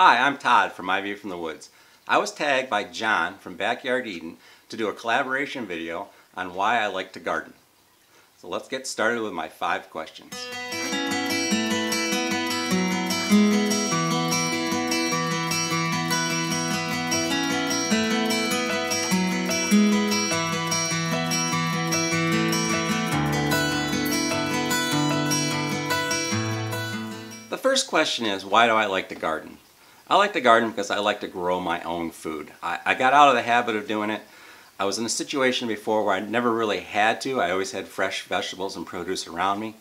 Hi, I'm Todd from My View From The Woods. I was tagged by John from Backyard Eden to do a collaboration video on why I like to garden. So let's get started with my 5 questions. The first question is, why do I like to garden? I like to garden because I like to grow my own food. I got out of the habit of doing it. I was in a situation before where I never really had to. I always had fresh vegetables and produce around me.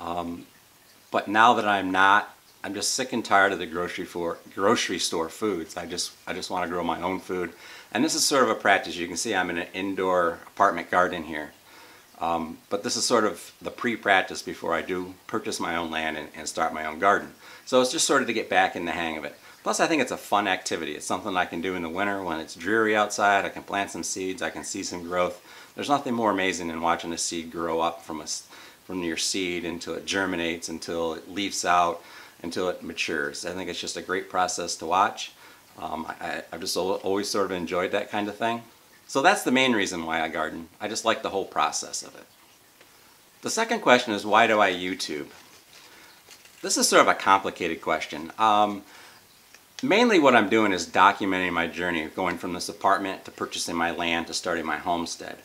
But now that I'm not, I'm just sick and tired of the grocery store foods. I just want to grow my own food. And this is sort of a practice. You can see I'm in an indoor apartment garden here. But this is sort of the pre-practice before I do purchase my own land and start my own garden. So it's just sort of to get back in the hang of it. Plus, I think it's a fun activity. It's something I can do in the winter when it's dreary outside. I can plant some seeds. I can see some growth. There's nothing more amazing than watching a seed grow up from your seed until it germinates, until it leaves out, until it matures. I think it's just a great process to watch. I've just always sort of enjoyed that kind of thing. So that's the main reason why I garden. I just like the whole process of it. The second question is, why do I YouTube? This is sort of a complicated question. Mainly what I'm doing is documenting my journey of going from this apartment to purchasing my land to starting my homestead.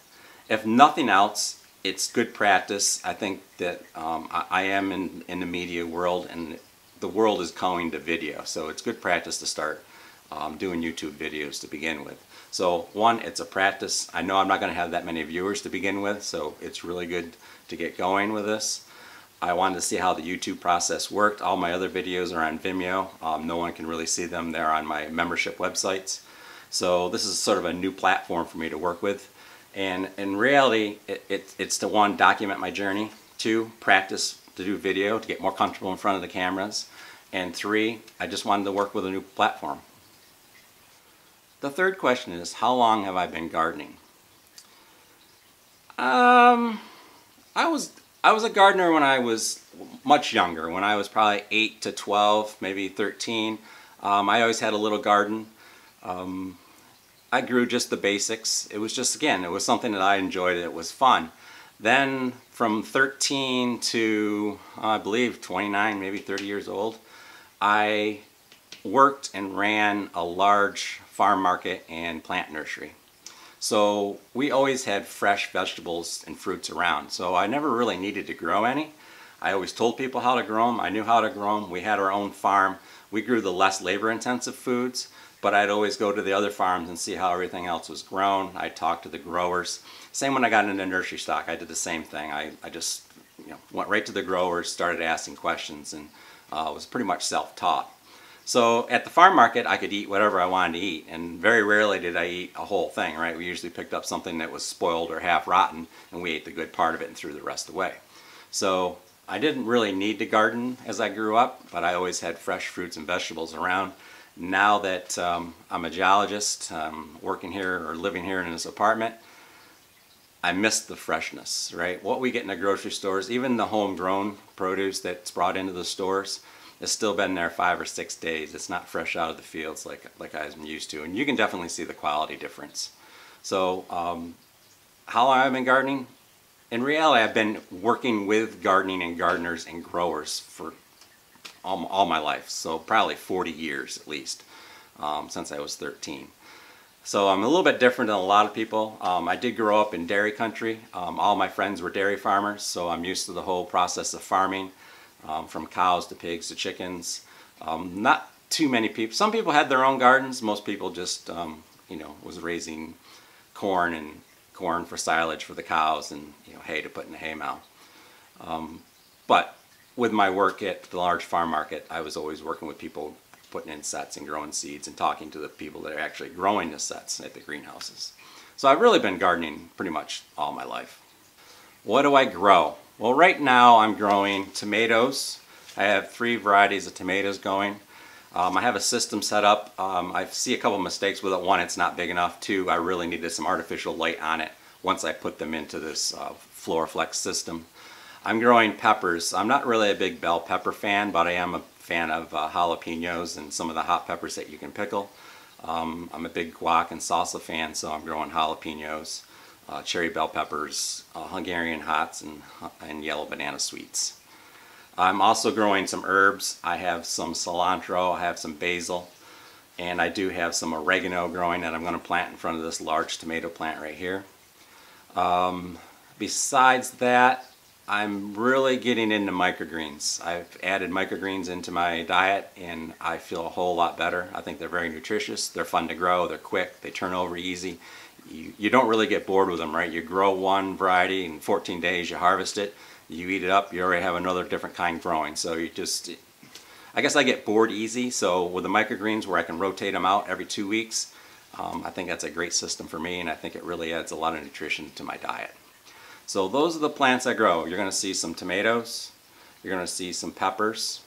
If nothing else, it's good practice. I think that I am in the media world, and the world is going to video, so it's good practice to start doing YouTube videos to begin with. So one, it's a practice. I know I'm not going to have that many viewers to begin with, so it's really good to get going with this. I wanted to see how the YouTube process worked. All my other videos are on Vimeo. No one can really see them. They're on my membership websites. So this is sort of a new platform for me to work with. And in reality, it's to, one, document my journey, 2, practice to do video, to get more comfortable in front of the cameras, and 3, I just wanted to work with a new platform. The third question is, how long have I been gardening? I was a gardener when I was much younger, when I was probably 8 to 12, maybe 13. I always had a little garden. I grew just the basics. It was just, again, it was something that I enjoyed. It was fun. Then from 13 to, I believe, 29, maybe 30 years old, I worked and ran a large farm market and plant nursery. So we always had fresh vegetables and fruits around. So I never really needed to grow any. I always told people how to grow them. I knew how to grow them. We had our own farm. We grew the less labor-intensive foods, but I'd always go to the other farms and see how everything else was grown. I talked to the growers. Same when I got into nursery stock, I did the same thing. I just went right to the growers, started asking questions, and was pretty much self-taught. So at the farm market, I could eat whatever I wanted to eat, and very rarely did I eat a whole thing, right? We usually picked up something that was spoiled or half rotten, and we ate the good part of it and threw the rest away. So I didn't really need to garden as I grew up, but I always had fresh fruits and vegetables around. Now that I'm a geologist, working here or living here in this apartment, I miss the freshness, right? What we get in the grocery stores, even the homegrown produce that's brought into the stores, it's still been there 5 or 6 days. It's not fresh out of the fields like I'm used to, and you can definitely see the quality difference. So how long I've been gardening? In reality, I've been working with gardening and gardeners and growers for all my life, so probably 40 years at least, since I was 13. So I'm a little bit different than a lot of people. I did grow up in dairy country. All my friends were dairy farmers, so I'm used to the whole process of farming. From cows to pigs to chickens. Not too many people. Some people had their own gardens. Most people just, was raising corn for silage for the cows and hay to put in the haymow. But with my work at the large farm market, I was always working with people putting in sets and growing seeds and talking to the people that are actually growing the sets at the greenhouses. So I've really been gardening pretty much all my life. What do I grow? Well, right now I'm growing tomatoes. I have 3 varieties of tomatoes going. I have a system set up. I see a couple mistakes with it. 1, it's not big enough. 2, I really needed some artificial light on it once I put them into this Floraflex system. I'm growing peppers. I'm not really a big bell pepper fan, but I am a fan of jalapenos and some of the hot peppers that you can pickle. I'm a big guac and salsa fan, so I'm growing jalapenos, cherry bell peppers, Hungarian hots, and yellow banana sweets. I'm also growing some herbs. I have some cilantro, I have some basil, and I do have some oregano growing that I'm going to plant in front of this large tomato plant right here. Besides that, I'm really getting into microgreens. I've added microgreens into my diet and I feel a whole lot better. I think they're very nutritious, they're fun to grow, they're quick, they turn over easy. You don't really get bored with them, right? You grow one variety in 14 days, you harvest it, you eat it up, you already have another different kind growing. So you just, I guess I get bored easy, so with the microgreens where I can rotate them out every 2 weeks, I think that's a great system for me, and I think it really adds a lot of nutrition to my diet. So those are the plants I grow. You're going to see some tomatoes, you're going to see some peppers,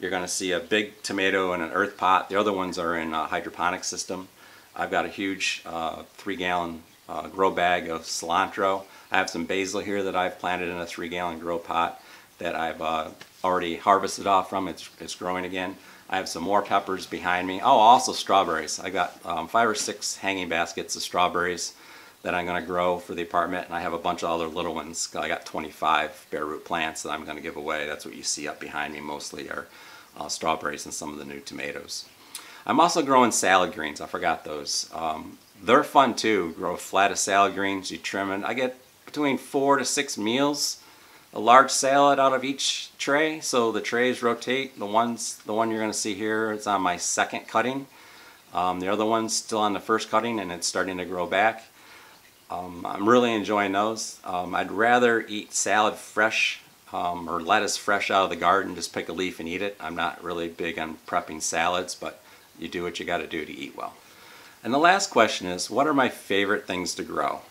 you're going to see a big tomato in an earth pot. The other ones are in a hydroponic system. I've got a huge 3-gallon grow bag of cilantro. I have some basil here that I've planted in a 3-gallon grow pot that I've already harvested off from. It's growing again. I have some more peppers behind me. Oh, also strawberries. I got 5 or 6 hanging baskets of strawberries that I'm going to grow for the apartment, and I have a bunch of other little ones. I got 25 bare root plants that I'm going to give away. That's what you see up behind me mostly are strawberries and some of the new tomatoes. I'm also growing salad greens. I forgot those. They're fun too. Grow flat of salad greens, you trim them. I get between 4 to 6 meals, a large salad out of each tray, so the trays rotate. The one you're going to see here is on my second cutting. The other one's still on the first cutting and it's starting to grow back. I'm really enjoying those. I'd rather eat salad fresh or lettuce fresh out of the garden, just pick a leaf and eat it. I'm not really big on prepping salads, but you do what you got to do to eat well. And the last question is, what are my favorite things to grow?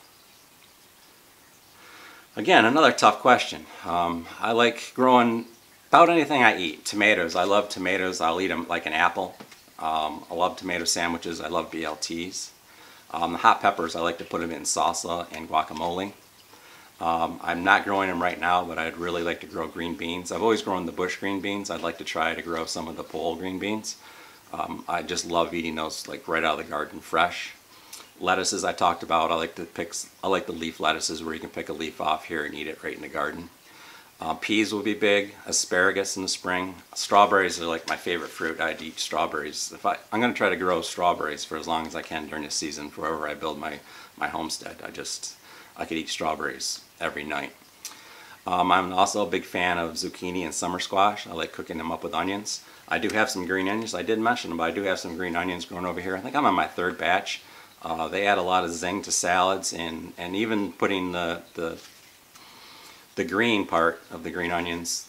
Again, another tough question. I like growing about anything I eat. Tomatoes, I love tomatoes. I'll eat them like an apple. I love tomato sandwiches. I love BLTs. The hot peppers, I like to put them in salsa and guacamole. I'm not growing them right now, but I'd really like to grow green beans. I've always grown the bush green beans. I'd like to try to grow some of the pole green beans. I just love eating those like right out of the garden fresh. Lettuces I talked about, I like the leaf lettuces where you can pick a leaf off here and eat it right in the garden. Peas will be big, asparagus in the spring. Strawberries are like my favorite fruit. I'd eat strawberries. I'm going to try to grow strawberries for as long as I can during the season, wherever I build my homestead. I could eat strawberries every night. I'm also a big fan of zucchini and summer squash. I like cooking them up with onions. I do have some green onions. I didn't mention them, but I do have some green onions growing over here. I think I'm on my third batch. They add a lot of zing to salads, and even putting the green part of the green onions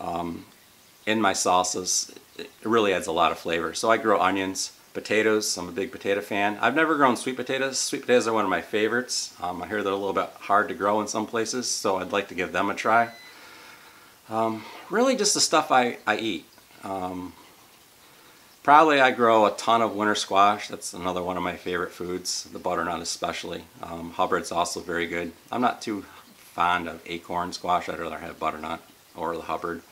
in my salsas, it really adds a lot of flavor. So I grow onions, potatoes. I'm a big potato fan. I've never grown sweet potatoes. Sweet potatoes are one of my favorites. I hear they're a little bit hard to grow in some places, so I'd like to give them a try. Really just the stuff I eat. Probably I grow a ton of winter squash. That's another one of my favorite foods, the butternut especially. Hubbard's also very good. I'm not too fond of acorn squash. I'd rather have butternut or the Hubbard.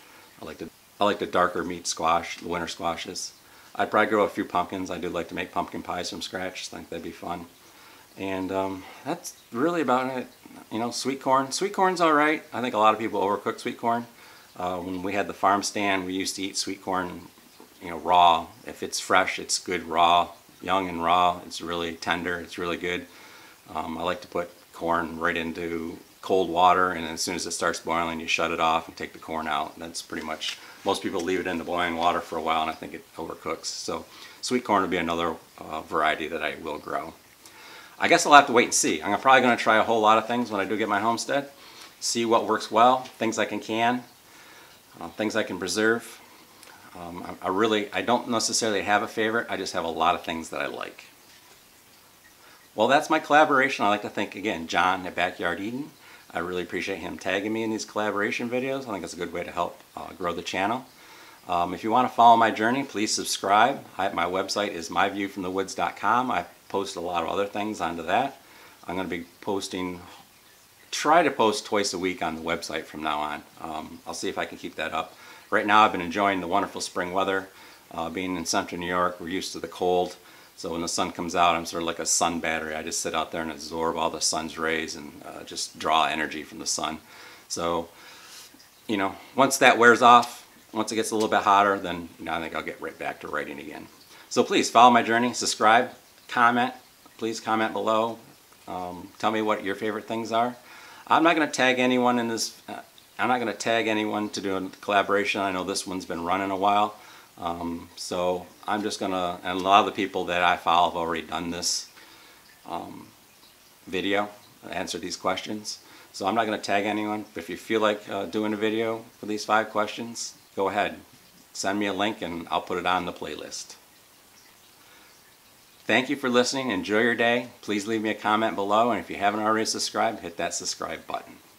I like the darker meat squash, the winter squashes. I'd probably grow a few pumpkins. I do like to make pumpkin pies from scratch. I think that'd be fun. And that's really about it. You know, sweet corn. Sweet corn's all right. I think a lot of people overcook sweet corn. When we had the farm stand, we used to eat sweet corn, you know, raw. If it's fresh, it's good raw, young and raw. It's really tender, it's really good. I like to put corn right into cold water, and as soon as it starts boiling, you shut it off and take the corn out. That's pretty much, most people leave it in the boiling water for a while, and I think it overcooks. So sweet corn would be another variety that I will grow. I guess I'll have to wait and see. I'm probably gonna try a whole lot of things when I do get my homestead, see what works well, things I can can, things I can preserve. I don't necessarily have a favorite, I just have a lot of things that I like. Well, that's my collaboration. I'd like to thank again John at Backyard Eden. I really appreciate him tagging me in these collaboration videos. I think it's a good way to help grow the channel. If you want to follow my journey, please subscribe. My website is myviewfromthewoods.com. I post a lot of other things onto that. I'm going to be try to post twice a week on the website from now on. I'll see if I can keep that up. Right now I've been enjoying the wonderful spring weather. Being in central New York, we're used to the cold, so when the sun comes out I'm sort of like a sun battery. I just sit out there and absorb all the sun's rays and just draw energy from the sun. So, you know, once that wears off, once it gets a little bit hotter, then you know, I think I'll get right back to writing again. So please follow my journey, subscribe, comment, please comment below, tell me what your favorite things are. I'm not going to tag anyone in this, I'm not going to tag anyone to do a collaboration. I know this one's been running a while, so I'm just going to, and a lot of the people that I follow have already done this video, answer these questions. So I'm not going to tag anyone. If you feel like doing a video for these 5 questions, go ahead. Send me a link and I'll put it on the playlist. Thank you for listening. Enjoy your day. Please leave me a comment below, and if you haven't already subscribed, hit that subscribe button.